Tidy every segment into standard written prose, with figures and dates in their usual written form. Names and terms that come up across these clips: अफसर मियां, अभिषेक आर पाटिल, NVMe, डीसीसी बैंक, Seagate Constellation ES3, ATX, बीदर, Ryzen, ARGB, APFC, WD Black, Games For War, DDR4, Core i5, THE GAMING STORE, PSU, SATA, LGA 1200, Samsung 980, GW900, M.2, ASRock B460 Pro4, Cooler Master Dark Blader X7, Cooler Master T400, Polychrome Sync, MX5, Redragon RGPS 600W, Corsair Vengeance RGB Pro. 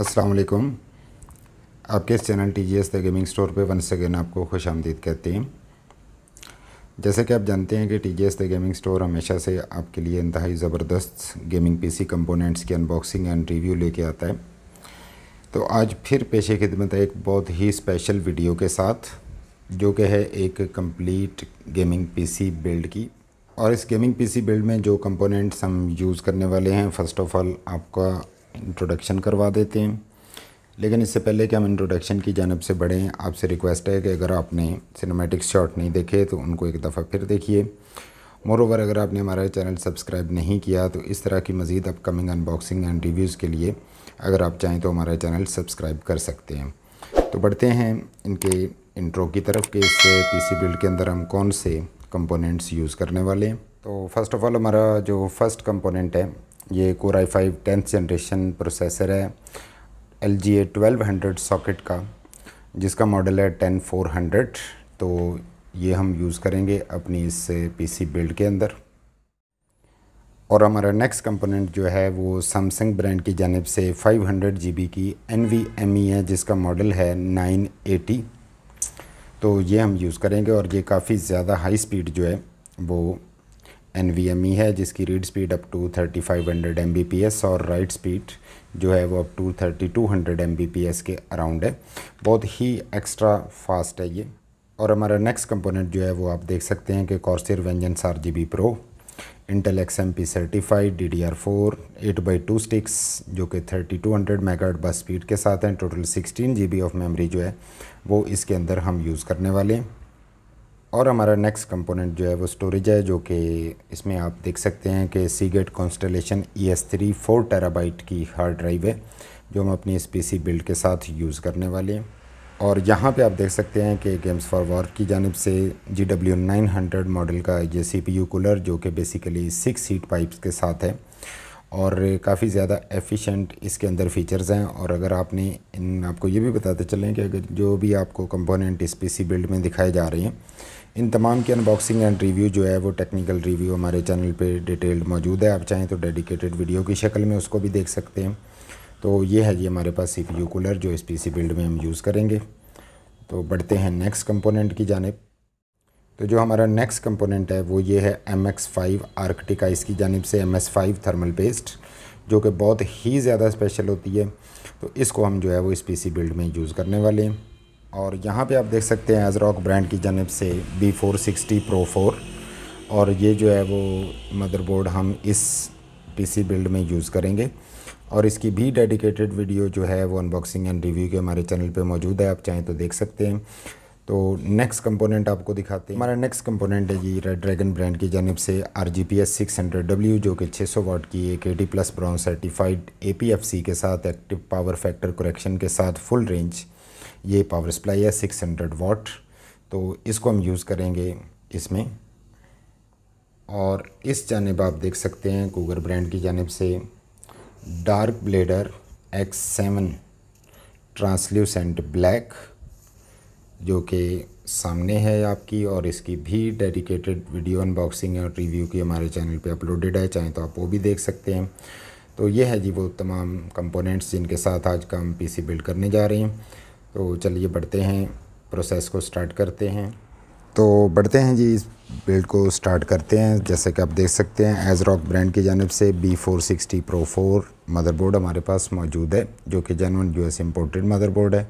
अस्सलाम वालेकुम। आपके इस channel TGS the gaming store पे वंस अगेन आपको खुश आमदीद कहते हैं। जैसे कि आप जानते हैं कि TGS द गेमिंग स्टोर हमेशा से आपके लिए इंतहाई ज़बरदस्त गेमिंग पीसी कंपोनेंट्स की अनबॉक्सिंग एंड रिव्यू लेके आता है। तो आज फिर पेशे खिदमत है एक बहुत ही स्पेशल वीडियो के साथ, जो कि है एक कंप्लीट गेमिंग पीसी बिल्ड की। और इस गेमिंग पीसी बिल्ड में जो कंपोनेंट्स हम यूज़ करने वाले हैं, फ़र्स्ट ऑफ़ ऑल आपका इंट्रोडक्शन करवा देते हैं। लेकिन इससे पहले कि हम इंट्रोडक्शन की जानब से बढ़ें, आपसे रिक्वेस्ट है कि अगर आपने सिनेमैटिक शॉट नहीं देखे तो उनको एक दफ़ा फिर देखिए। मोर ओवर अगर आपने हमारा चैनल सब्सक्राइब नहीं किया तो इस तरह की मज़ीद अपकमिंग अनबॉक्सिंग एंड रिव्यूज़ के लिए अगर आप चाहें तो हमारा चैनल सब्सक्राइब कर सकते हैं। तो बढ़ते हैं इनके इंट्रो की तरफ कि इस पीसी बिल्ड के अंदर हम कौन से कंपोनेंट्स यूज़ करने वाले हैं। तो फ़र्स्ट ऑफ़ ऑल हमारा जो फर्स्ट कंपोनेंट है ये core i5 10th generation processor है LGA 1200 सॉकेट का, जिसका मॉडल है 10400। तो ये हम यूज़ करेंगे अपनी इस पीसी बिल्ड के अंदर। और हमारा नेक्स्ट कंपोनेंट जो है वो Samsung ब्रांड की जानिब से 500 GB की NVMe है, जिसका मॉडल है 980। तो ये हम यूज़ करेंगे और ये काफ़ी ज़्यादा हाई स्पीड जो है वो NVMe है, जिसकी read speed up to 3500 Mbps और राइट स्पीड जो है वो अप टू 3200 Mbps के अराउंड है। बहुत ही एक्स्ट्रा फास्ट है ये। और हमारा नेक्स्ट कंपोनेंट जो है वो आप देख सकते हैं कि Corsair Vengeance RGB Pro Intel XMP certified DDR4 8x2 sticks जो कि 3200 मेगाहर्ट्ज़ बस स्पीड के साथ हैं। टोटल 16 GB ऑफ मेमोरी जो है वो इसके अंदर हम यूज़ करने वाले हैं। और हमारा नेक्स्ट कंपोनेंट जो है वो स्टोरेज है, जो कि इसमें आप देख सकते हैं कि Seagate Constellation ES3 4 TB की हार्ड ड्राइव है, जो हम अपनी इस पीसी बिल्ड के साथ यूज़ करने वाले हैं। और यहाँ पे आप देख सकते हैं कि गेम्स फॉर वॉर की जानिब से GW900 मॉडल का ये CPU कूलर, जो कि बेसिकली 6 हीट पाइप्स के साथ है और काफ़ी ज़्यादा एफिशिएंट इसके अंदर फीचर्स हैं। और अगर आपने आपको ये भी बताते चलें कि अगर जो भी आपको कंपोनेंट इस पीसी बिल्ड में दिखाए जा रहे हैं, इन तमाम की अनबॉक्सिंग एंड रिव्यू जो है वो टेक्निकल रिव्यू हमारे चैनल पे डिटेल्ड मौजूद है। आप चाहें तो डेडिकेटेड वीडियो की शक्ल में उसको भी देख सकते हैं। तो ये है जी हमारे पास CPU कूलर जो इस पीसी बिल्ड में हम यूज़ करेंगे। तो बढ़ते हैं नेक्स्ट कंपोनेंट की जानिब। तो जो हमारा नेक्स्ट कंपोनेंट है वो ये है MX5 आर्कटिक आइस की जानिब से MS5 थर्मल पेस्ट, जो कि बहुत ही ज़्यादा स्पेशल होती है। तो इसको हम जो है वो इस पीसी बिल्ड में यूज़ करने वाले हैं। और यहाँ पे आप देख सकते हैं ASRock ब्रांड की जानिब से B460 Pro4, और ये जो है वो मदरबोर्ड हम इस पीसी बिल्ड में यूज़ करेंगे। और इसकी भी डेडिकेटेड वीडियो जो है वो अनबॉक्सिंग एंड रिव्यू के हमारे चैनल पर मौजूद है, आप चाहें तो देख सकते हैं। तो नेक्स्ट कंपोनेंट आपको दिखाते हैं। हमारा नेक्स्ट कंपोनेंट है जी Redragon ब्रांड की जानिब से RGPS 600W, जो कि 600 वाट की 180+ ब्रॉन्ज सर्टिफाइड APFC के साथ एक्टिव पावर फैक्टर करेक्शन के साथ फुल रेंज ये पावर सप्लाई है 600 वाट। तो इसको हम यूज़ करेंगे इसमें। और इस जानिब आप देख सकते हैं Cooler ब्रांड की जानिब से dark blader X7 translucent black, जो कि सामने है आपकी, और इसकी भी डेडिकेटेड वीडियो अनबॉक्सिंग और रिव्यू की हमारे चैनल पे अपलोडेड है, चाहे तो आप वो भी देख सकते हैं। तो ये है जी वो तमाम कंपोनेंट्स जिनके साथ आज का हम पीसी बिल्ड करने जा रहे हैं। तो चलिए बढ़ते हैं, प्रोसेस को स्टार्ट करते हैं। तो बढ़ते हैं जी, इस बिल्ड को स्टार्ट करते हैं। जैसे कि आप देख सकते हैं ASRock ब्रांड की जानिब से B460 Pro4 मदरबोर्ड हमारे पास मौजूद है, जो कि जेन्युइन US इम्पोर्टेड मदरबोर्ड है।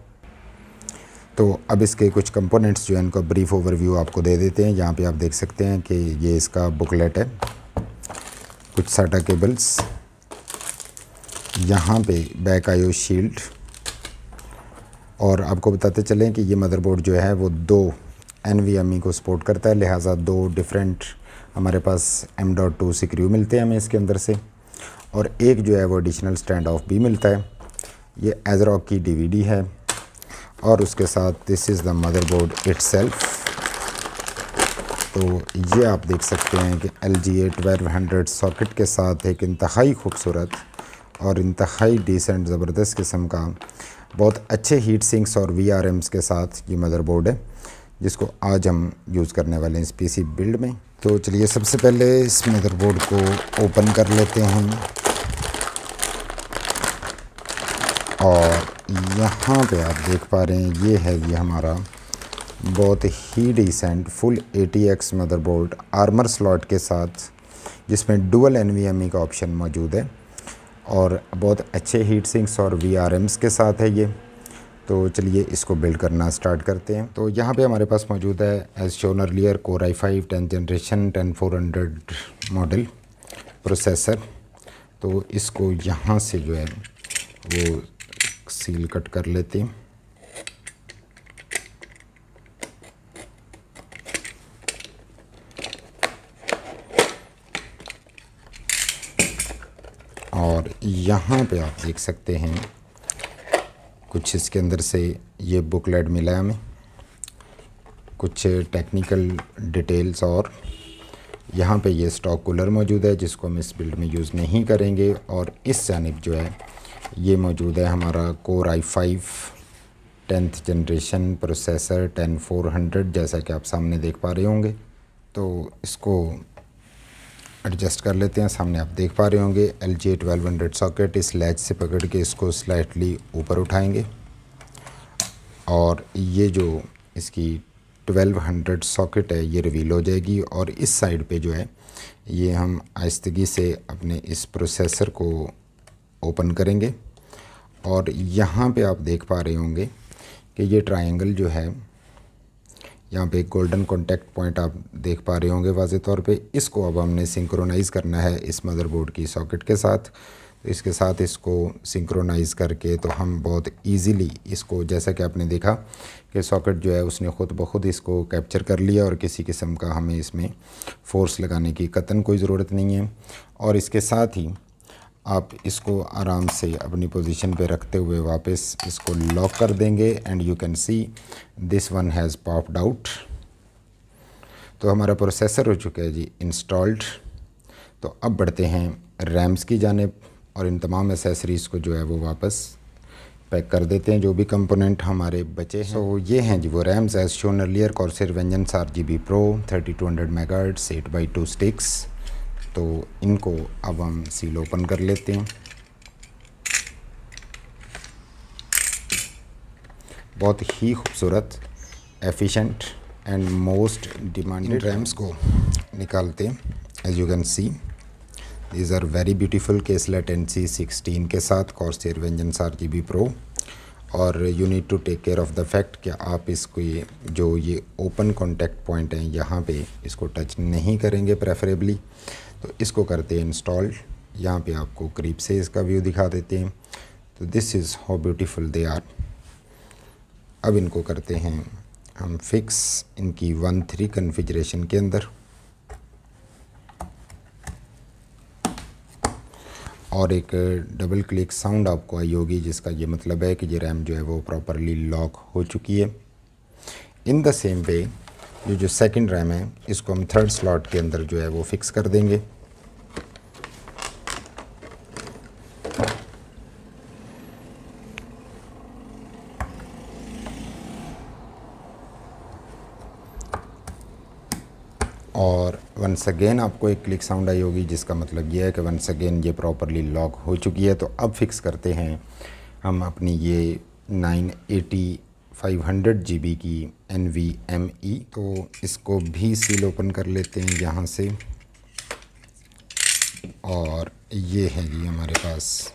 तो अब इसके कुछ कंपोनेंट्स जो है इनका ब्रीफ ओवरव्यू आपको दे देते हैं। यहाँ पे आप देख सकते हैं कि ये इसका बुकलेट है, कुछ साटा केबल्स, यहाँ पे बैक आईओ शील्ड। और आपको बताते चलें कि ये मदरबोर्ड जो है वो 2 NVMe को सपोर्ट करता है, लिहाजा 2 डिफरेंट हमारे पास M.2 सीक्यू मिलते हैं हमें इसके अंदर से, और एक जो है वो एडिशनल स्टैंड ऑफ भी मिलता है। ये ASRock की DVD है और उसके साथ this is the motherboard itself. तो ये आप देख सकते हैं कि LGA 1200 सॉकेट के साथ एक इंतहाई खूबसूरत और इंतहाई डिसेंट ज़बरदस्त किस्म का बहुत अच्छे हीट सिंक्स और VRMs के साथ ये मदरबोर्ड है, जिसको आज हम यूज़ करने वाले हैं इस पीसी बिल्ड में। तो चलिए सबसे पहले इस मदरबोर्ड को ओपन कर लेते हैं। और यहाँ पे आप देख पा रहे हैं ये हमारा बहुत ही decent full 80X motherboard armour slot के साथ, जिसमें डुअल NVMe का ऑप्शन मौजूद है और बहुत अच्छे हीट सिंक्स और VRMs के साथ है ये। तो चलिए इसको बिल्ड करना स्टार्ट करते हैं। तो यहाँ पे हमारे पास मौजूद है as shown earlier core i5 10th generation 10400 model processor. तो इसको यहाँ से जो है वो सील कट कर लेते हैं। और यहाँ पे आप देख सकते हैं कुछ इसके अंदर से ये बुकलेट मिला है हमें, कुछ टेक्निकल डिटेल्स, और यहाँ पे ये स्टॉक कूलर मौजूद है जिसको हम इस बिल्ड में यूज़ नहीं करेंगे। और इस जानिब जो है ये मौजूद है हमारा core i5 10th generation processor 10400, जैसा कि आप सामने देख पा रहे होंगे। तो इसको एडजस्ट कर लेते हैं। सामने आप देख पा रहे होंगे LGA 1200 सॉकेट, इस लैच से पकड़ के इसको स्लाइटली ऊपर उठाएंगे और ये जो इसकी 1200 सॉकेट है ये रिवील हो जाएगी। और इस साइड पे जो है ये हम आहिस्तगी से अपने इस प्रोसेसर को ओपन करेंगे। और यहाँ पे आप देख पा रहे होंगे कि ये ट्रायंगल जो है, यहाँ पे गोल्डन कॉन्टैक्ट पॉइंट आप देख पा रहे होंगे वाज़े तौर पे, इसको अब हमने सिंक्रोनाइज़ करना है इस मदरबोर्ड की सॉकेट के साथ। तो इसके साथ इसको सिंक्रोनाइज़ करके तो हम बहुत इजीली इसको, जैसा कि आपने देखा कि सॉकेट जो है उसने ख़ुद ब खुद इसको कैप्चर कर लिया और किसी किस्म का हमें इसमें फ़ोर्स लगाने की कतन कोई ज़रूरत नहीं है। और इसके साथ ही आप इसको आराम से अपनी पोजीशन पे रखते हुए वापस इसको लॉक कर देंगे। And you can see this one has popped out. तो हमारा प्रोसेसर हो चुका है जी इंस्टॉल्ड। तो अब बढ़ते हैं रैम्स की जानिब और इन तमाम एसेसरीज़ को जो है वो वापस पैक कर देते हैं, जो भी कंपोनेंट हमारे बचे हैं। सो ये हैं जी वो RAMs as shown earlier Corsair Vengeance RGB Pro 3200 megahertz 8x2 sticks. तो इनको अब हम सील ओपन कर लेते हैं। बहुत ही खूबसूरत, efficient and most demanded RAMs को निकालते हैं। As you can see these are very beautiful case latency 16 के साथ कॉर्सेर वेंजेंस RGB Pro। और you need to take care of the fact कि आप इसको ये जो ये ओपन कॉन्टैक्ट पॉइंट हैं यहाँ पे इसको टच नहीं करेंगे प्रेफरेबली। तो इसको करते हैं इंस्टॉल। यहाँ पे आपको करीब से इसका व्यू दिखा देते हैं। तो this is how beautiful they are. अब इनको करते हैं हम फिक्स इनकी 1.3 कॉन्फ़िगरेशन के अंदर। और एक डबल क्लिक साउंड आपको आई होगी, जिसका ये मतलब है कि ये रैम जो है वो प्रॉपरली लॉक हो चुकी है। इन द सेम वे जो सेकंड रैम है इसको हम थर्ड स्लॉट के अंदर जो है वो फिक्स कर देंगे। और वंस अगेन आपको एक क्लिक साउंड आई होगी, जिसका मतलब ये है कि वंस अगेन ये प्रॉपरली लॉक हो चुकी है। तो अब फिक्स करते हैं हम अपनी ये 980 500GB की NVMe। तो इसको भी सील ओपन कर लेते हैं यहाँ से। और ये है जी हमारे पास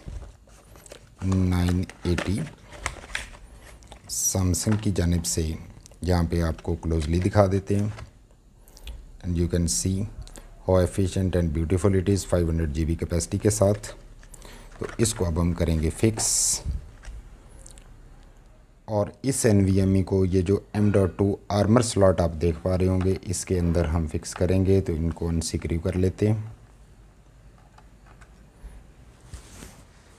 980 Samsung की जानिब से। यहाँ पे आपको क्लोजली दिखा देते हैं। And you can see how efficient and beautiful it is 500GB capacity के साथ। तो इसको अब हम करेंगे फिक्स। और इस NVMe को ये जो M.2 आर्मर स्लॉट आप देख पा रहे होंगे इसके अंदर हम फिक्स करेंगे। तो इनको अनसिक्रिव कर लेते हैं।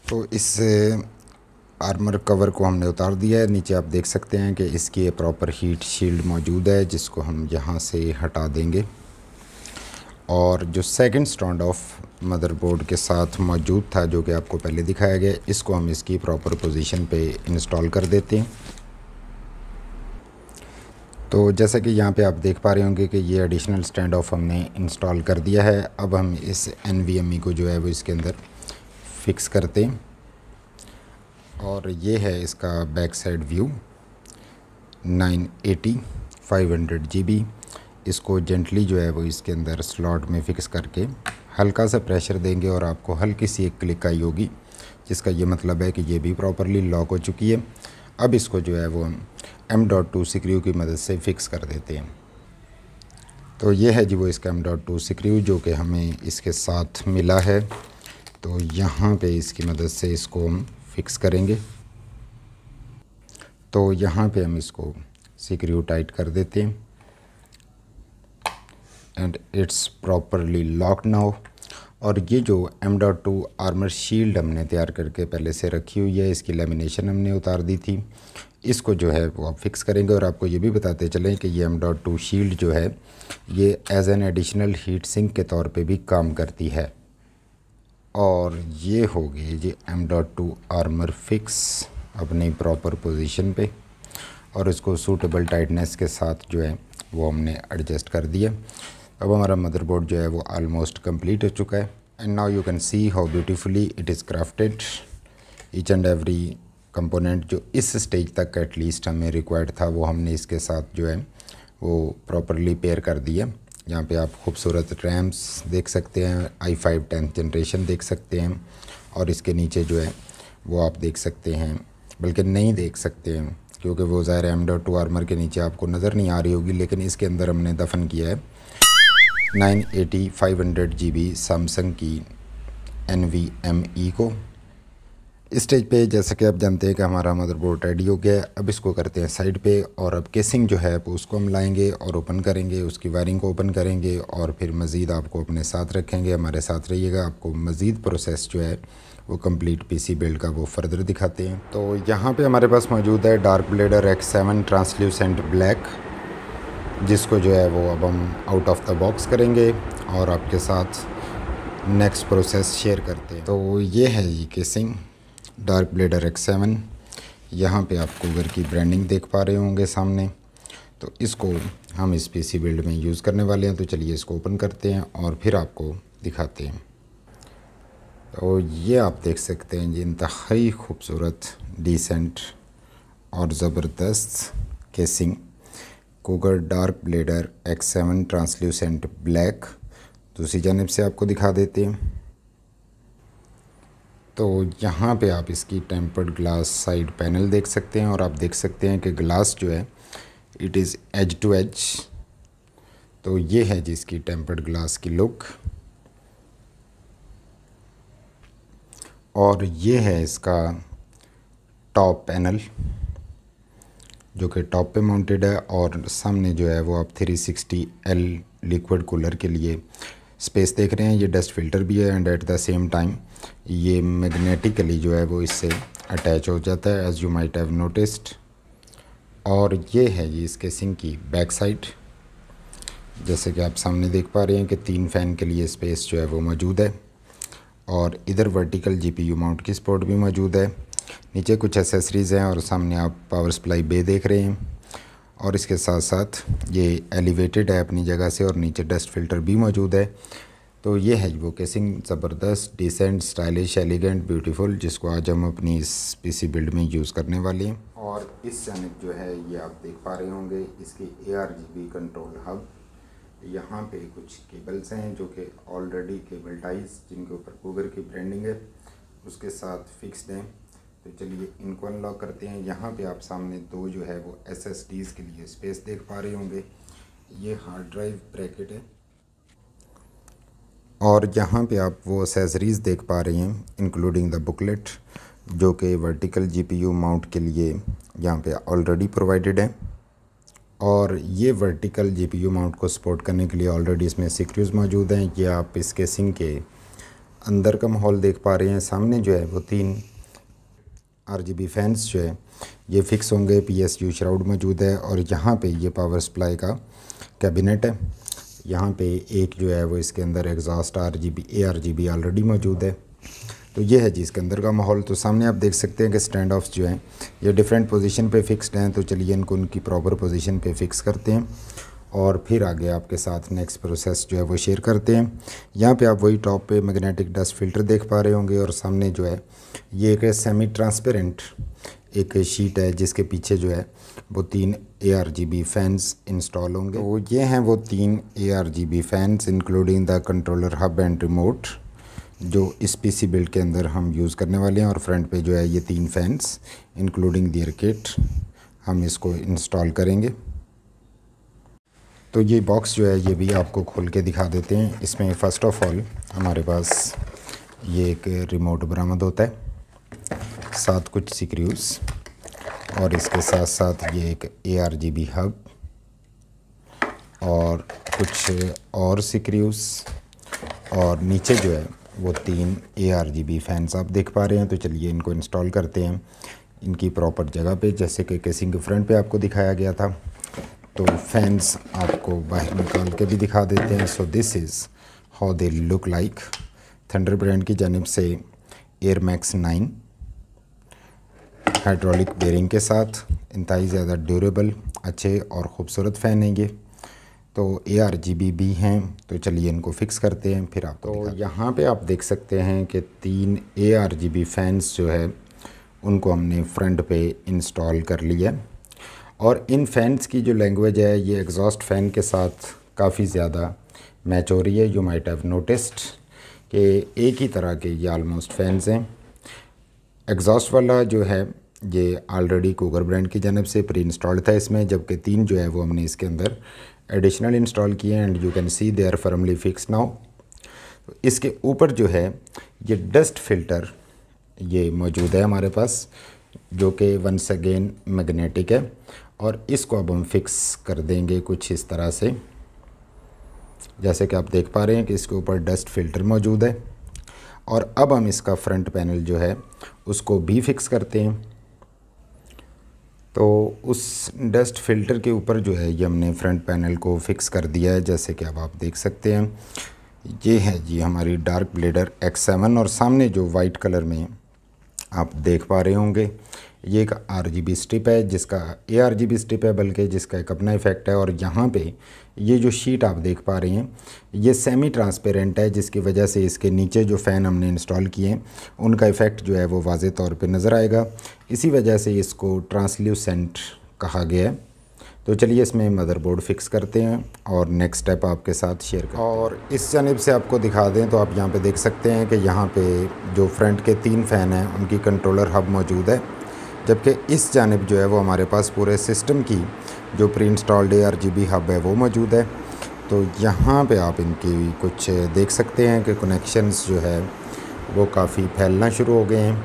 तो इस आर्मर कवर को हमने उतार दिया है। नीचे आप देख सकते हैं कि इसकी प्रॉपर हीट शील्ड मौजूद है, जिसको हम यहाँ से हटा देंगे। और जो सेकंड स्टैंड ऑफ मदरबोर्ड के साथ मौजूद था, जो कि आपको पहले दिखाया गया, इसको हम इसकी प्रॉपर पोजीशन पे इंस्टॉल कर देते हैं। तो जैसा कि यहाँ पे आप देख पा रहे होंगे कि ये एडिशनल स्टैंड ऑफ हमने इंस्टॉल कर दिया है। अब हम इस NVMe को जो है वो इसके अंदर फिक्स करते हैं। और ये है इसका बैक साइड व्यू 980 500 GB। इसको जेंटली जो है वो इसके अंदर स्लॉट में फ़िक्स करके हल्का सा प्रेशर देंगे और आपको हल्की सी एक क्लिक आई होगी, जिसका ये मतलब है कि ये भी प्रॉपरली लॉक हो चुकी है। अब इसको जो है वो हम M.2 स्क्रू की मदद से फ़िक्स कर देते हैं। तो ये है जी वो इसका M.2 स्क्रू जो कि हमें इसके साथ मिला है। तो यहाँ पे इसकी मदद से इसको हम फिक्स करेंगे। तो यहाँ पे हम इसको स्क्रू टाइट कर देते हैं and it's properly locked now. और ये जो M.2 आर्मर शील्ड हमने तैयार करके पहले से रखी हुई है, इसकी लेमिनेशन हमने उतार दी थी, इसको जो है वो आप फिक्स करेंगे। और आपको ये भी बताते चलें कि ये M.2 शील्ड जो है ये as an additional heat sink के तौर पे भी काम करती है। और ये हो गए ये M.2 आर्मर फिक्स अपनी प्रॉपर पोजीशन पे, और इसको सूटेबल टाइटनेस के साथ जो है वो हमने एडजस्ट कर दिया। अब हमारा मदरबोर्ड जो है वो ऑलमोस्ट कंप्लीट हो चुका है। And now you can see how beautifully it is crafted. Each and every component जो इस स्टेज तक एटलीस्ट हमें रिक्वायर्ड था वो हमने इसके साथ जो है वो प्रॉपरली पेयर कर दिया। यहाँ पे आप खूबसूरत रैम्स देख सकते हैं, i5 10th जनरेशन देख सकते हैं, और इसके नीचे जो है वो आप देख सकते हैं, बल्कि नहीं देख सकते हैं क्योंकि वो ज़ाहिर M.2 आर्मर के नीचे आपको नज़र नहीं आ रही होगी, लेकिन इसके अंदर हमने दफन किया है 980 500 GB सैमसंग की NVMe को। इस स्टेज पे जैसा कि आप जानते हैं कि हमारा मदरबोर्ड रेडी हो गया है। अब इसको करते हैं साइड पे और अब केसिंग जो है उसको हम लाएंगे और ओपन करेंगे, उसकी वायरिंग को ओपन करेंगे और फिर मज़ीद आपको अपने साथ रखेंगे। हमारे साथ रहिएगा, आपको मज़ीद प्रोसेस जो है वो कंप्लीट पीसी बिल्ड का वो फर्दर दिखाते हैं। तो यहाँ पे हमारे पास मौजूद है dark blader X7 translucent black, जिसको जो है वो अब हम आउट ऑफ द बॉक्स करेंगे और आपके साथ नेक्स्ट प्रोसेस शेयर करते हैं। तो ये है ये केसिंग डार्क ब्लेडर X7। यहाँ पे आप कूलर की ब्रांडिंग देख पा रहे होंगे सामने। तो इसको हम इस पीसी बिल्ड में यूज़ करने वाले हैं। तो चलिए इसको ओपन करते हैं और फिर आपको दिखाते हैं। तो ये आप देख सकते हैं ये इंतहाई खूबसूरत, डिसेंट और ज़बरदस्त casing cooler dark blader X7 translucent black. दूसरी जानिब से आपको दिखा देते हैं। तो यहाँ पे आप इसकी टेम्पर्ड ग्लास साइड पैनल देख सकते हैं और आप देख सकते हैं कि ग्लास जो है it is edge to edge. तो ये है जिसकी टेम्पर्ड ग्लास की लुक, और ये है इसका टॉप पैनल जो कि टॉप पे माउंटेड है। और सामने जो है वो आप 360L लिक्विड कूलर के लिए स्पेस देख रहे हैं। ये डस्ट फिल्टर भी है and at the same time ये मैग्नेटिकली जो है वो इससे अटैच हो जाता है, as you might have noticed. और ये है ये इसके सिंक की बैक साइड, जैसे कि आप सामने देख पा रहे हैं कि 3 फ़ैन के लिए स्पेस जो है वो मौजूद है, और इधर वर्टिकल GPU माउंट की सपोर्ट भी मौजूद है। नीचे कुछ एसेसरीज़ हैं और सामने आप पावर सप्लाई बे देख रहे हैं, और इसके साथ साथ ये एलिवेटेड है अपनी जगह से और नीचे डस्ट फिल्टर भी मौजूद है। तो ये है वो केसिंग, ज़बरदस्त, डिसेंट, स्टाइलिश, एलिगेंट, ब्यूटीफुल, जिसको आज हम अपनी इस पीसी बिल्ड में यूज़ करने वाले हैं। और इस सैनिक जो है ये आप देख पा रहे होंगे इसकी ARGB कंट्रोल हब। यहाँ पे कुछ केबल्स हैं जो कि ऑलरेडी केबल टाइज जिनके ऊपर कूलर की ब्रांडिंग है उसके साथ फिक्स्ड हैं। तो चलिए इनको अनलॉक करते हैं। यहाँ पे आप सामने 2 जो है वो SSDs के लिए स्पेस देख पा रहे होंगे। ये हार्ड ड्राइव ब्रैकेट है, और यहाँ पे आप वो एसेसरीज़ देख पा रहे हैं इंक्लूडिंग द बुकलेट जो कि वर्टिकल GPU माउंट के लिए यहाँ पे ऑलरेडी प्रोवाइडेड है। और ये वर्टिकल GPU माउंट को सपोर्ट करने के लिए ऑलरेडी इसमें स्क्रूज़ मौजूद हैं। ये आप इस केसिंग के अंदर का माहौल देख पा रहे हैं। सामने जो है वो 3 RGB फैंस जो है ये फिक्स होंगे, PSU श्राउड मौजूद है, और यहाँ पे ये पावर सप्लाई का कैबिनेट है। यहाँ पे एक जो है वो इसके अंदर एग्जॉस्ट ARGB ऑलरेडी मौजूद है। तो ये है जी इसके अंदर का माहौल। तो सामने आप देख सकते हैं कि स्टैंड ऑफ्स जो हैं ये डिफरेंट पोजीशन पे फिक्स्ड हैं। तो चलिए इनको उनकी प्रॉपर पोजीशन पे फिक्स करते हैं और फिर आगे आपके साथ नेक्स्ट प्रोसेस जो है वो शेयर करते हैं। यहाँ पे आप वही टॉप पे मैग्नेटिक डस्ट फिल्टर देख पा रहे होंगे और सामने जो है ये एक सेमी ट्रांसपेरेंट एक शीट है जिसके पीछे जो है वो 3 ARGB फैंस इंस्टॉल होंगे। तो ये हैं वो 3 ARGB fans including the controller hub and remote जो इस पीसी बिल्ड के अंदर हम यूज़ करने वाले हैं। और फ्रंट पे जो है ये 3 फैंस इंक्लूडिंग दियर किट हम इसको इंस्टॉल करेंगे। तो ये बॉक्स जो है ये भी आपको खोल के दिखा देते हैं। इसमें फ़र्स्ट ऑफ ऑल हमारे पास ये एक रिमोट बरामद होता है, साथ कुछ स्क्रूज़ और इसके साथ साथ ये एक ARGB हब और कुछ और स्क्रूज़ और नीचे जो है वो 3 ARGB फैंस आप देख पा रहे हैं। तो चलिए इनको इंस्टॉल करते हैं इनकी प्रॉपर जगह पे, जैसे कि केसिंग के फ्रंट पे आपको दिखाया गया था। तो फैंस आपको बाहर निकाल के भी दिखा देते हैं। So this is how they look like. Thunder brand की जानिब से एयरमैक्स 9 हाइड्रोलिक बेयरिंग के साथ इंतहाई ज़्यादा ड्यूरेबल, अच्छे और ख़ूबसूरत फ़ैन हैं ये। तो ARGB भी हैं, तो चलिए इनको फिक्स करते हैं फिर आपको। तो यहाँ पे आप देख सकते हैं कि 3 ARGB फैंस जो है उनको हमने फ्रंट पे इंस्टॉल कर लिया और इन फैंस की जो लैंग्वेज है ये एग्जॉस्ट फ़ैन के साथ काफ़ी ज़्यादा मैच हो रही है। यू माइट हैव नोटिस्ड कि एक ही तरह के ये आलमोस्ट फैंस हैं। एग्जॉस्ट वाला जो है ये ऑलरेडी कूगर ब्रांड की जानिब से प्री इंस्टॉल्ड था इसमें, जबकि 3 जो है वो हमने इसके अंदर एडिशनल इंस्टॉल किए हैं। And you can see they are firmly fix now. इसके ऊपर जो है ये डस्ट फिल्टर ये मौजूद है हमारे पास, जो कि वंस अगेन मैग्नेटिक है और इसको अब हम फिक्स कर देंगे कुछ इस तरह से। जैसे कि आप देख पा रहे हैं कि इसके ऊपर डस्ट फिल्टर मौजूद है और अब हम इसका फ्रंट पैनल जो है उसको भी फिक्स करते हैं। तो उस डस्ट फिल्टर के ऊपर जो है ये हमने फ्रंट पैनल को फिक्स कर दिया है, जैसे कि अब आप देख सकते हैं। ये है जी हमारी डार्क ब्लेडर X7 और सामने जो वाइट कलर में आप देख पा रहे होंगे ये एक RGB स्ट्रिप है, जिसका ARGB स्ट्रिप है बल्कि जिसका एक अपना इफेक्ट है। और यहाँ पे ये जो शीट आप देख पा रहे हैं ये सेमी ट्रांसपेरेंट है, जिसकी वजह से इसके नीचे जो फ़ैन हमने इंस्टॉल किए हैं उनका इफ़ेक्ट जो है वो वाज़े तौर पे नज़र आएगा। इसी वजह से इसको ट्रांसल्यूसेंट कहा गया है। तो चलिए इसमें मदरबोर्ड फिक्स करते हैं और नेक्स्ट स्टेप आपके साथ शेयर करते हैं। और इस जानिब से आपको दिखा दें तो आप यहाँ पे देख सकते हैं कि यहाँ पे जो फ्रंट के 3 फ़ैन हैं उनकी कंट्रोलर हब मौजूद है, जबकि इस जानिब जो है वो हमारे पास पूरे सिस्टम की जो प्री इंस्टॉल्ड ARGB हब है वो मौजूद है। तो यहाँ पर आप इनकी कुछ देख सकते हैं कि कनेक्शंस जो है वो काफ़ी फैलना शुरू हो गए हैं।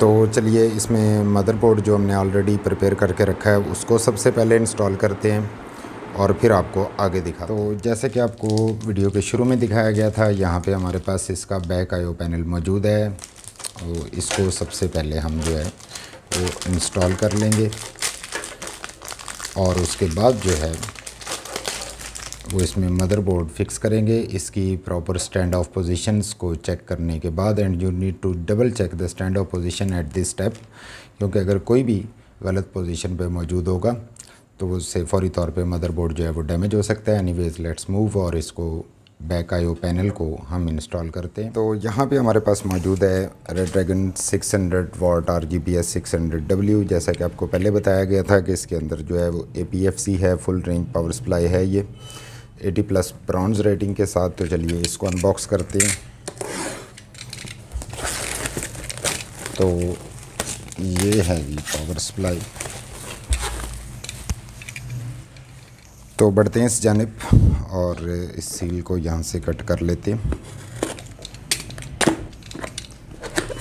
तो चलिए इसमें मदरबोर्ड जो हमने ऑलरेडी प्रिपेयर करके रखा है उसको सबसे पहले इंस्टॉल करते हैं और फिर आपको आगे दिखा। तो जैसे कि आपको वीडियो के शुरू में दिखाया गया था यहाँ पे हमारे पास इसका बैक आईओ पैनल मौजूद है। तो इसको सबसे पहले हम जो है वो इंस्टॉल कर लेंगे और उसके बाद जो है वो इसमें मदरबोर्ड फिक्स करेंगे। इसकी प्रॉपर स्टैंड ऑफ पोजीशंस को चेक करने के बाद and you need to double check the standoff position at this step, क्योंकि अगर कोई भी गलत पोजीशन पे मौजूद होगा तो उससे फौरी तौर पे मदरबोर्ड जो है वो डैमेज हो सकता है। एनीवेज लेट्स मूव और इसको बैक आईओ पैनल को हम इंस्टॉल करते हैं। तो यहाँ पे हमारे पास मौजूद है रेड्रैगन 600W RGPS 600W। जैसा कि आपको पहले बताया गया था कि इसके अंदर जो है वो APFC है, फुल रेंज पावर सप्लाई है ये 80+ ब्रॉन्ज रेटिंग के साथ। तो चलिए इसको अनबॉक्स करते हैं। तो ये है जी पावर सप्लाई। तो बढ़ते हैं इस जानिब और इस सील को यहाँ से कट कर लेते हैं।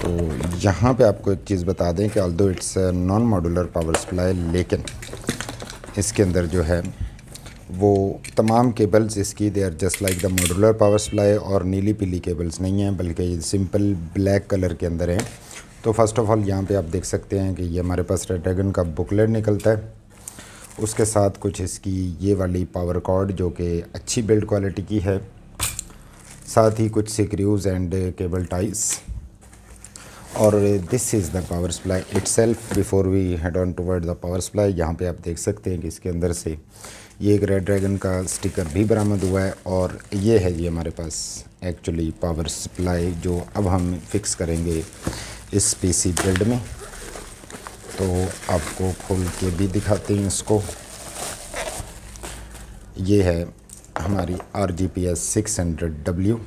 तो यहाँ पे आपको एक चीज़ बता दें कि although it's non modular power supply, लेकिन इसके अंदर जो है वो तमाम केबल्स इसकी they are just like the modular power supply और नीली पीली केबल्स नहीं हैं बल्कि ये सिंपल ब्लैक कलर के अंदर हैं। तो फर्स्ट ऑफ ऑल यहाँ पे आप देख सकते हैं कि ये हमारे पास रेड्रैगन का बुकलेट निकलता है, उसके साथ कुछ इसकी ये वाली पावर कॉर्ड जो कि अच्छी बिल्ड क्वालिटी की है, साथ ही कुछ स्क्रूज एंड केबल टाइज। और this is the power supply itself. Before we head on toward the power supply, यहाँ पे आप देख सकते हैं कि इसके अंदर से ये एक रेड्रैगन का स्टिकर भी बरामद हुआ है। और ये है जी हमारे पास एक्चुअली पावर सप्लाई जो अब हम फिक्स करेंगे इस पीसी बिल्ड में, तो आपको खोल के भी दिखाते हैं इसको। ये है हमारी RGPS 600W।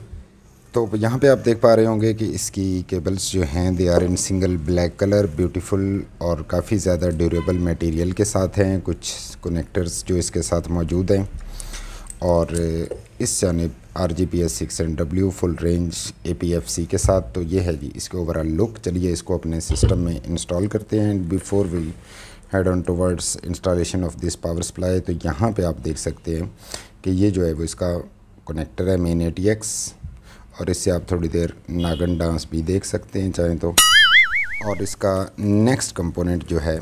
तो यहाँ पे आप देख पा रहे होंगे कि इसकी केबल्स जो हैं they are in single black colour, beautiful और काफ़ी ज़्यादा ड्यूरेबल मटेरियल के साथ हैं। कुछ कनेक्टर्स जो इसके साथ मौजूद हैं। और इस जानिब RGPS 600W full range APFC के साथ। तो ये है जी इसके ओवरऑल लुक। चलिए इसको अपने सिस्टम में इंस्टॉल करते हैं before we head on towards installation of this power supply. तो यहाँ पर आप देख सकते हैं कि ये जो है वो इसका कनेक्टर है मेन ATX, और इससे आप थोड़ी देर नागन डांस भी देख सकते हैं चाहें तो। और इसका नेक्स्ट कंपोनेंट जो है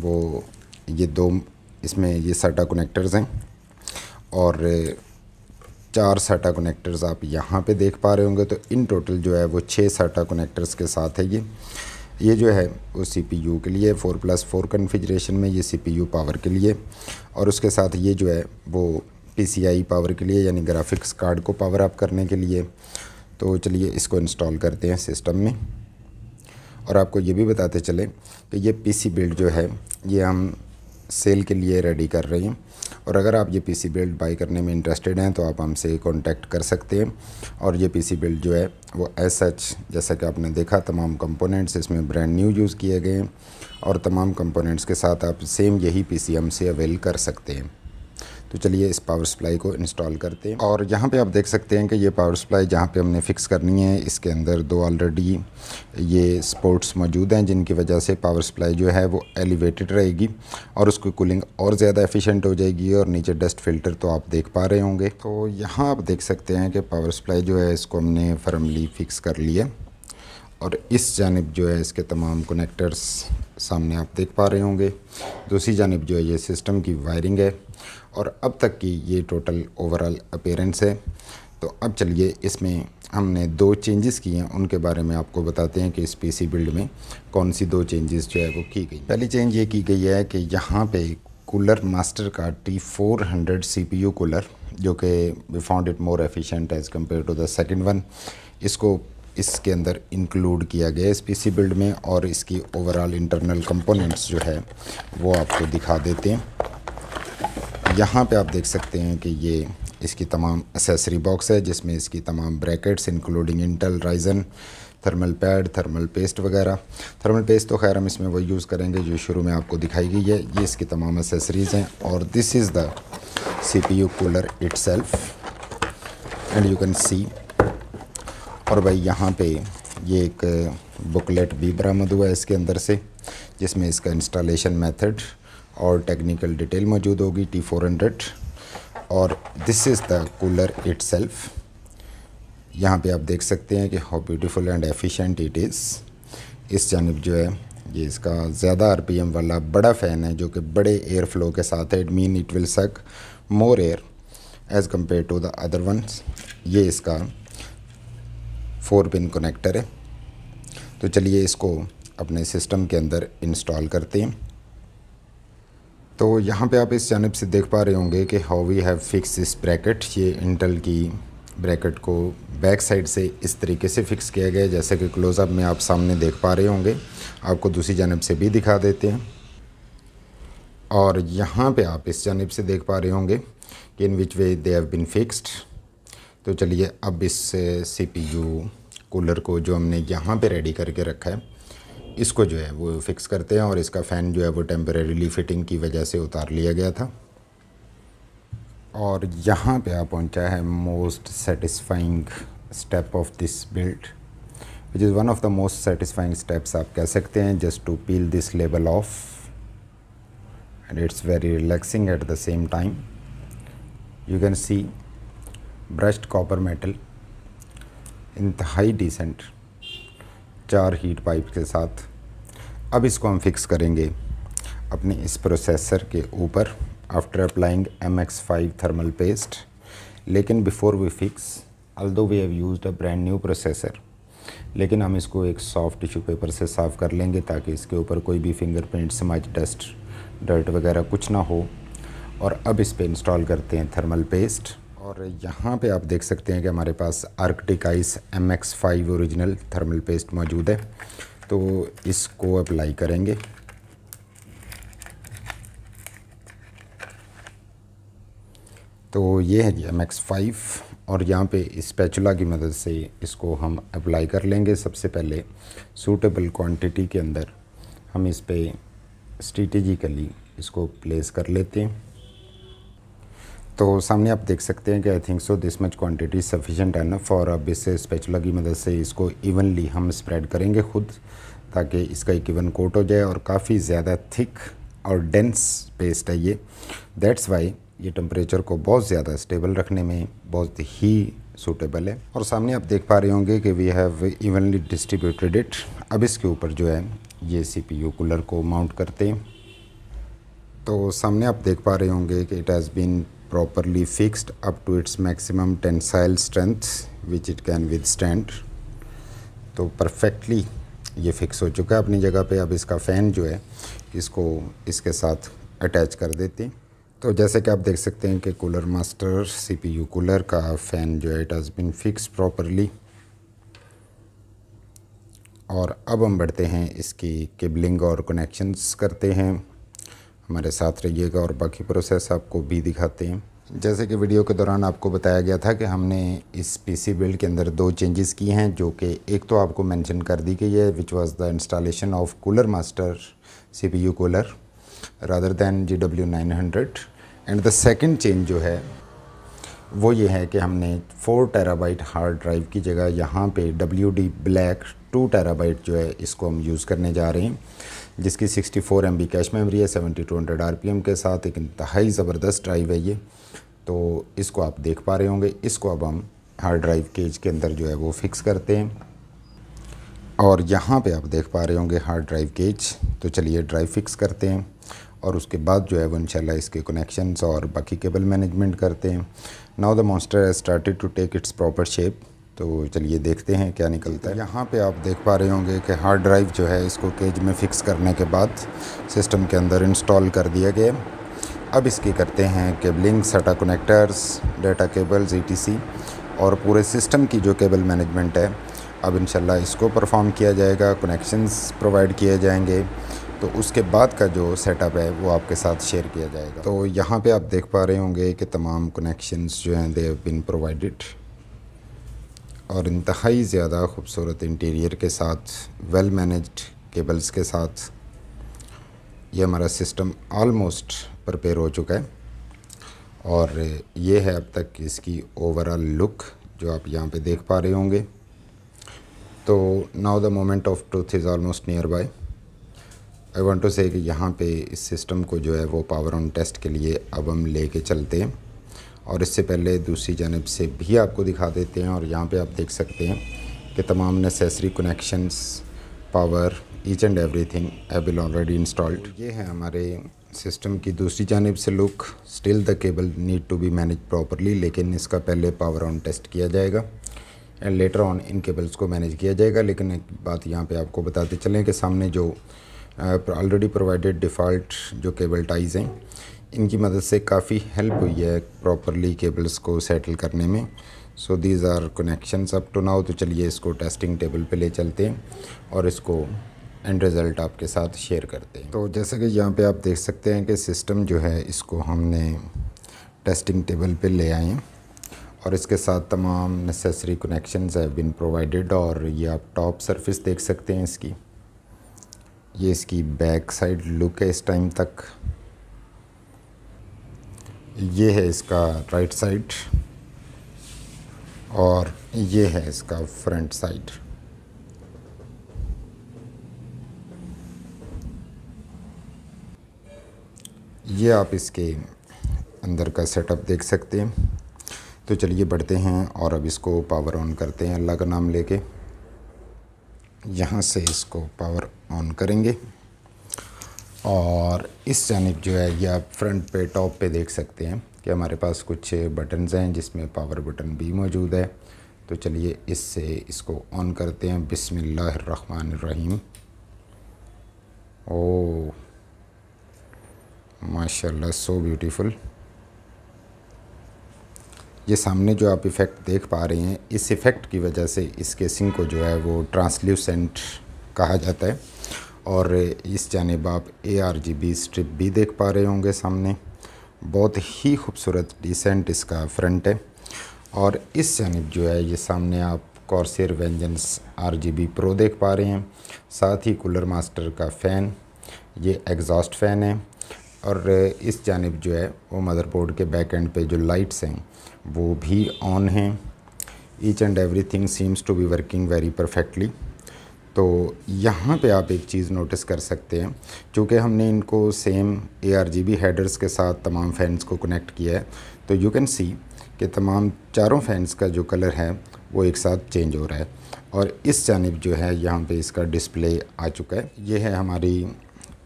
वो ये दो, इसमें ये SATA कनेक्टर्स हैं और 4 SATA कनेक्टर्स आप यहाँ पे देख पा रहे होंगे। तो इन टोटल जो है वो 6 SATA कनेक्टर्स के साथ है ये जो है वो CPU के लिए 4+4 कन्फिग्रेशन में, ये CPU पावर के लिए, और उसके साथ ये जो है वो PCI पावर के लिए यानी ग्राफिक्स कार्ड को पावर अप करने के लिए। तो चलिए इसको इंस्टॉल करते हैं सिस्टम में। और आपको ये भी बताते चलें कि ये PC बिल्ड जो है ये हम सेल के लिए रेडी कर रहे हैं, और अगर आप ये PC बिल्ड बाई करने में इंटरेस्टेड हैं तो आप हमसे कांटेक्ट कर सकते हैं। और ये PC बिल्ड जो है वो एज सच, जैसा कि आपने देखा, तमाम कंपोनेंट्स इसमें ब्रांड न्यू यूज़ किए गए हैं, और तमाम कंपोनेंट्स के साथ आप सेम यही PC हमसे अवेल कर सकते हैं। तो चलिए इस पावर सप्लाई को इंस्टॉल करते हैं। और यहाँ पे आप देख सकते हैं कि ये पावर सप्लाई जहाँ पे हमने फ़िक्स करनी है, इसके अंदर 2 ऑलरेडी ये स्पोर्ट्स मौजूद हैं, जिनकी वजह से पावर सप्लाई जो है वो एलिवेटेड रहेगी और उसकी कूलिंग और ज़्यादा एफिशिएंट हो जाएगी। और नीचे डस्ट फिल्टर तो आप देख पा रहे होंगे। तो यहाँ आप देख सकते हैं कि पावर सप्लाई जो है इसको हमने फर्मली फ़िक्स कर लिया, और इस जानिब जो है इसके तमाम कनेक्टर्स सामने आप देख पा रहे होंगे। दूसरी जानिब जो है ये सिस्टम की वायरिंग है, और अब तक की ये टोटल ओवरऑल अपीयरेंस है। तो अब चलिए इसमें हमने 2 चेंजेस किए हैं, उनके बारे में आपको बताते हैं कि इस पीसी बिल्ड में कौन सी 2 चेंजेस जो है वो की गई। पहली चेंज ये की गई है कि यहाँ पे कूलर मास्टर का T400 CPU कूलर, जो कि we found it more efficient as compare to the second one, इसको इसके अंदर इंक्लूड किया गया इस पीसी बिल्ड में। और इसकी ओवरऑल इंटरनल कंपोनेंट्स जो है वो आपको दिखा देते हैं। यहाँ पे आप देख सकते हैं कि ये इसकी तमाम एसेसरी बॉक्स है, जिसमें इसकी तमाम brackets including Intel Ryzen, thermal pad, thermal paste वगैरह। थर्मल पेस्ट तो खैर हम इसमें वही यूज़ करेंगे जो शुरू में आपको दिखाई गई है। ये इसकी तमाम एसेसरीज़ हैं। और this is the CPU cooler itself and you can see. और भाई यहाँ पे ये एक बुकलेट भी बरामद हुआ है इसके अंदर से, जिसमें इसका इंस्टॉलेशन मेथड और टेक्निकल डिटेल मौजूद होगी T400। और this is the cooler itself. यहाँ पे आप देख सकते हैं कि how beautiful and efficient it is. इस जानिब जो है ये इसका ज़्यादा RPM वाला बड़ा फ़ैन है, जो कि बड़े एयर फ्लो के साथ है। It mean it will suck more air as compare to the other ones. ये इसका 4 पिन कनेक्टर है। तो चलिए इसको अपने सिस्टम के अंदर इंस्टॉल करते हैं। तो यहाँ पे आप इस जानिब से देख पा रहे होंगे कि how we have fix this bracket. ये इंटेल की ब्रैकेट को बैक साइड से इस तरीके से फ़िक्स किया गया है, जैसे कि क्लोज़अप में आप सामने देख पा रहे होंगे। आपको दूसरी जानिब से भी दिखा देते हैं। और यहाँ पे आप इस जानिब से देख पा रहे होंगे कि इन विच वे दे हैव बिन फिक्स्ड। तो चलिए अब इस CPU कूलर को जो हमने यहाँ पे रेडी करके रखा है, इसको जो है वो फिक्स करते हैं। और इसका फ़ैन जो है वो टेम्परेरीली फिटिंग की वजह से उतार लिया गया था। और यहाँ पे आप पहुँचा है most satisfying step of this build, which is one of the most satisfying steps आप कह सकते हैं। Just to peel this label off and it's very relaxing at the same time. You can see brushed copper metal, इंतहाई decent, 4 heat pipe के साथ। अब इसको हम फिक्स करेंगे अपने इस प्रोसेसर के ऊपर after applying MX5 thermal paste. लेकिन before we fix, although we have used a brand new processor, लेकिन हम इसको एक सॉफ्ट टिश्यू पेपर से साफ़ कर लेंगे ताकि इसके ऊपर कोई भी फिंगरप्रिंट, स्मज, डस्ट, डर्ट वगैरह कुछ ना हो। और अब इस पे इंस्टॉल करते हैं थर्मल पेस्ट। और यहाँ पे आप देख सकते हैं कि हमारे पास Arctic ice MX5 original thermal paste मौजूद है, तो इसको अप्लाई करेंगे। तो ये है जी MX5 और यहाँ पे स्पैचुला की मदद से इसको हम अप्लाई कर लेंगे। सबसे पहले सूटेबल क्वांटिटी के अंदर हम इस पे स्ट्रेटेजिकली इसको प्लेस कर लेते हैं। तो सामने आप देख सकते हैं कि I think so this much quantity sufficient enough. और अब इस स्पैचुला की मदद से इसको इवनली हम स्प्रेड करेंगे खुद, ताकि इसका एक इवन कोट हो जाए। और काफ़ी ज़्यादा थिक और डेंस पेस्ट है ये, दैट्स वाई ये टेम्परेचर को बहुत ज़्यादा स्टेबल रखने में बहुत ही सूटेबल है। और सामने आप देख पा रहे होंगे कि we have evenly distributed it. अब इसके ऊपर जो है ये CPU कूलर को माउंट करते हैं। तो सामने आप देख पा रहे होंगे कि it has been properly fixed up to its maximum tensile strength which it can withstand. तो परफेक्टली ये फिक्स हो चुका है अपनी जगह पे। अब इसका फ़ैन जो है इसको इसके साथ अटैच कर देते हैं। तो जैसे कि आप देख सकते हैं कि कूलर मास्टर CPU कूलर का फ़ैन जो है it has been fix properly. और अब हम बढ़ते हैं, इसकी केबलिंग और कनेक्शंस करते हैं। हमारे साथ रहिएगा और बाकी प्रोसेस आपको भी दिखाते हैं। जैसे कि वीडियो के दौरान आपको बताया गया था कि हमने इस PC बिल्ड के अंदर दो चेंजेस किए हैं, जो कि एक तो आपको मेंशन कर दी गई है which was the installation of cooler Master CPU cooler rather than GW900। And the second change जो है वो ये है कि हमने 4 TB हार्ड ड्राइव की जगह यहाँ पे WD Black 2 TB जो है इसको हम यूज़ करने जा रहे हैं, जिसकी 64 MB कैश मेमोरी है 7200 RPM के साथ। एक इंतहाई ज़बरदस्त ड्राइव है ये, तो इसको आप देख पा रहे होंगे। इसको अब हम हार्ड ड्राइव केज के अंदर जो है वो फिक्स करते हैं। और यहाँ पे आप देख पा रहे होंगे हार्ड ड्राइव केज। तो चलिए ड्राइव फिक्स करते हैं और उसके बाद जो है वो इंशाल्लाह इसके कनेक्शंस और बाकी केबल मैनेजमेंट करते हैं। Now the monster has started to take its proper shape. तो चलिए देखते हैं क्या निकलता है। यहाँ पे आप देख पा रहे होंगे कि हार्ड ड्राइव जो है इसको केज में फ़िक्स करने के बाद सिस्टम के अंदर इंस्टॉल कर दिया गया। अब इसकी करते हैं cabling, SATA connectors, data cables ETC और पूरे सिस्टम की जो केबल मैनेजमेंट है अब इंशाल्लाह इसको परफॉर्म किया जाएगा। कनेक्शंस प्रोवाइड किए जाएंगे, तो उसके बाद का जो सेटअप है वो आपके साथ शेयर किया जाएगा। तो यहाँ पे आप देख पा रहे होंगे कि तमाम कनेक्शंस जो हैं दे हैव बीन प्रोवाइडेड। और इंतहाई ज़्यादा खूबसूरत इंटीरियर के साथ, वेल मैनेज्ड केबल्स के साथ ये हमारा सिस्टम ऑलमोस्ट प्रिपेयर हो चुका है। और ये है अब तक इसकी ओवरऑल लुक जो आप यहाँ पे देख पा रहे होंगे। तो now the moment of truth is almost near by. I want to say कि यहाँ पे इस सिस्टम को जो है वो पावर ऑन टेस्ट के लिए अब हम लेके चलते हैं। और इससे पहले दूसरी जानब से भी आपको दिखा देते हैं। और यहाँ पे आप देख सकते हैं कि तमाम necessary connections, power, each and everything have been already installed. ये है हमारे सिस्टम की दूसरी जानब से look. Still the cable need to be manage properly, लेकिन इसका पहले पावर ऑन टेस्ट किया जाएगा एंड लेटर ऑन इन केबल्स को मैनेज किया जाएगा। लेकिन एक बात यहाँ पे आपको बताते चलें कि सामने जो ऑलरेडी प्रोवाइडेड डिफ़ॉल्ट जो केबल टाइज़ हैं इनकी मदद से काफ़ी हेल्प हुई है प्रॉपरली केबल्स को सेटल करने में। So these are connections up to now. तो चलिए इसको टेस्टिंग टेबल पे ले चलते हैं और इसको एंड रिज़ल्ट आपके साथ शेयर करते हैं। तो जैसे कि यहाँ पर आप देख सकते हैं कि सिस्टम जो है इसको हमने टेस्टिंग टेबल पर ले आए हैं और इसके साथ तमाम necessary connections have been provided. और ये आप टॉप सरफेस देख सकते हैं इसकी, ये इसकी बैक साइड लुक है इस टाइम तक। ये है इसका राइट साइड और ये है इसका फ्रंट साइड। ये आप इसके अंदर का सेटअप देख सकते हैं। तो चलिए बढ़ते हैं और अब इसको पावर ऑन करते हैं अल्लाह का नाम लेके। यहाँ से इसको पावर ऑन करेंगे और इस जानिब जो है ये आप फ्रंट पे टॉप पे देख सकते हैं कि हमारे पास कुछ बटन्स हैं जिसमें पावर बटन भी मौजूद है। तो चलिए इससे इसको ऑन करते हैं। बिस्मिल्लाहिर्रहमानिर्रहीम। ओ माशाल्लाह सो ब्यूटीफुल। ये सामने जो आप इफ़ेक्ट देख पा रहे हैं, इस इफ़ेक्ट की वजह से इस केसिंग को जो है वो ट्रांसल्यूसेंट कहा जाता है। और इस जानिब आप ARGB स्ट्रिप भी देख पा रहे होंगे सामने, बहुत ही खूबसूरत डिसेंट इसका फ्रंट है। और इस जानिब जो है ये सामने आप कॉर्सेयर वेंजेंस RGB प्रो देख पा रहे हैं, साथ ही कूलर मास्टर का फ़ैन, ये एग्जॉस्ट फ़ैन है। और इस जानिब जो है वो मदरबोर्ड के बैक एंड पे जो लाइट्स हैं वो भी ऑन हैं। Each and everything seems to be working very perfectly. तो यहाँ पे आप एक चीज़ नोटिस कर सकते हैं, चूँकि हमने इनको सेम ARGB हेडर्स के साथ तमाम फ़ैन्स को कनेक्ट किया है, तो यू कैन सी कि तमाम चारों फ़ैन्स का जो कलर है वो एक साथ चेंज हो रहा है। और इस जानिब जो है यहाँ पे इसका डिस्प्ले आ चुका है। ये है हमारी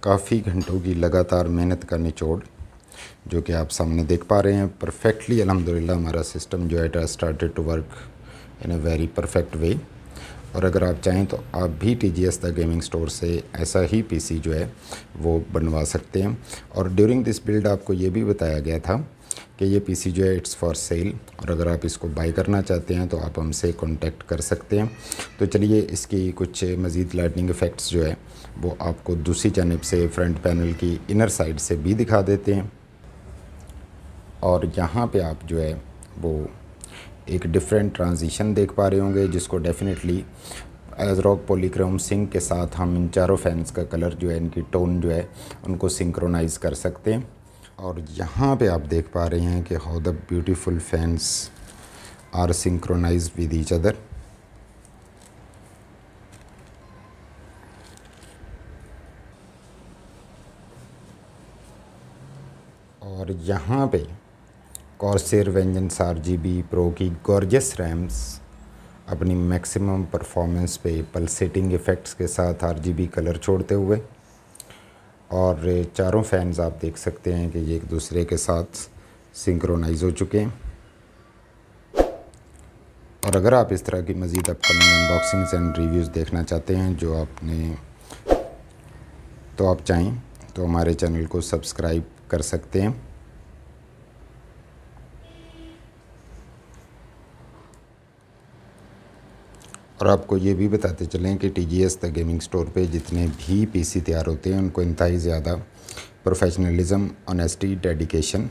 काफ़ी घंटों की लगातार मेहनत का निचोड़, जो कि आप सामने देख पा रहे हैं। परफेक्टली अल्हम्दुलिल्लाह हमारा सिस्टम जो है started to work in a very perfect way. और अगर आप चाहें तो आप भी TGS द गेमिंग स्टोर से ऐसा ही PC जो है वो बनवा सकते हैं। और ड्यूरिंग दिस बिल्ड आपको ये भी बताया गया था कि ये PC जो है इट्स फॉर सेल, और अगर आप इसको बाई करना चाहते हैं तो आप हमसे कॉन्टेक्ट कर सकते हैं। तो चलिए इसकी कुछ मज़ीद लाइटनिंग इफ़ेक्ट्स जो है वो आपको दूसरी जानिब से फ्रंट पैनल की इनर साइड से भी दिखा देते हैं। और यहाँ पर आप जो है वो एक डिफरेंट ट्रांजिशन देख पा रहे होंगे, जिसको डेफिनेटली ASRock पॉलीक्रोम सिंक के साथ हम इन चारों फैंस का कलर जो है, इनकी टोन जो है, उनको सिंक्रोनाइज कर सकते हैं। और यहाँ पे आप देख पा रहे हैं कि how the beautiful fans are synchronise with each other. और यहाँ पे कॉर्सेर वेंजेंस RGB प्रो की गॉर्जियस रैम्स अपनी मैक्सिमम परफॉर्मेंस पे पल्सेटिंग इफ़ेक्ट्स के साथ RGB कलर छोड़ते हुए, और चारों फैंस आप देख सकते हैं कि ये एक दूसरे के साथ सिंक्रोनाइज़ हो चुके हैं। और अगर आप इस तरह की मज़ीद अपकमिंग अनबॉक्सिंग्स एंड रिव्यूज़ देखना चाहते हैं जो आपने, तो आप चाहें तो हमारे चैनल को सब्सक्राइब कर सकते हैं। और आपको ये भी बताते चलें कि TGS द गेमिंग स्टोर पे जितने भी PC तैयार होते हैं उनको इंतहाई ज़्यादा professionalism, honesty, dedication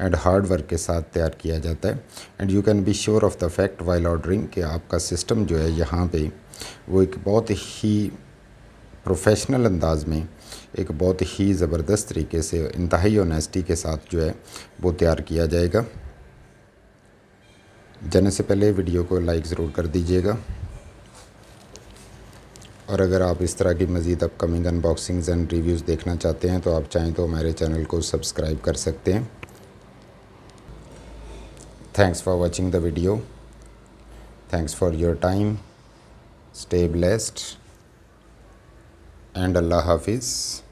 and hard work के साथ तैयार किया जाता है। And you can be sure of the fact while ordering कि आपका सिस्टम जो है यहाँ पे वो एक बहुत ही प्रोफेशनल अंदाज में, एक बहुत ही ज़बरदस्त तरीके से, इंतहाई ऑनेस्टी के साथ जो है वो तैयार किया जाएगा। जाने से पहले वीडियो को लाइक ज़रूर कर दीजिएगा। और अगर आप इस तरह की मज़ीद अपकमिंग अनबॉक्सिंग्स एंड रिव्यूज़ देखना चाहते हैं तो आप चाहें तो हमारे चैनल को सब्सक्राइब कर सकते हैं। Thanks for watching the video, thanks for your time, stay blessed and अल्लाह हाफिज़।